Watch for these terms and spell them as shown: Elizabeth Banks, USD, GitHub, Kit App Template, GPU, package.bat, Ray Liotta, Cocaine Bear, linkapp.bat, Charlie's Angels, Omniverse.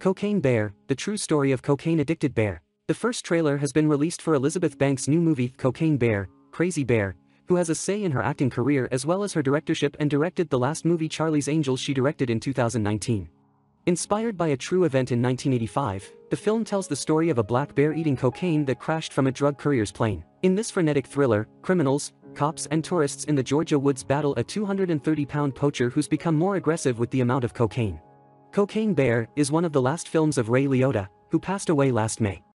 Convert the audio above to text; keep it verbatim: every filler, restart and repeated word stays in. Cocaine Bear, the true story of cocaine-addicted bear. The first trailer has been released for Elizabeth Banks' new movie Cocaine Bear, Crazy Bear, who has a say in her acting career as well as her directorship and directed the last movie Charlie's Angels she directed in two thousand nineteen. Inspired by a true event in nineteen eighty-five, the film tells the story of a black bear eating cocaine that crashed from a drug courier's plane. In this frenetic thriller, criminals, cops and tourists in the Georgia woods battle a two hundred thirty pound poacher who's become more aggressive with the amount of cocaine. Cocaine Bear is one of the last films of Ray Liotta, who passed away last May.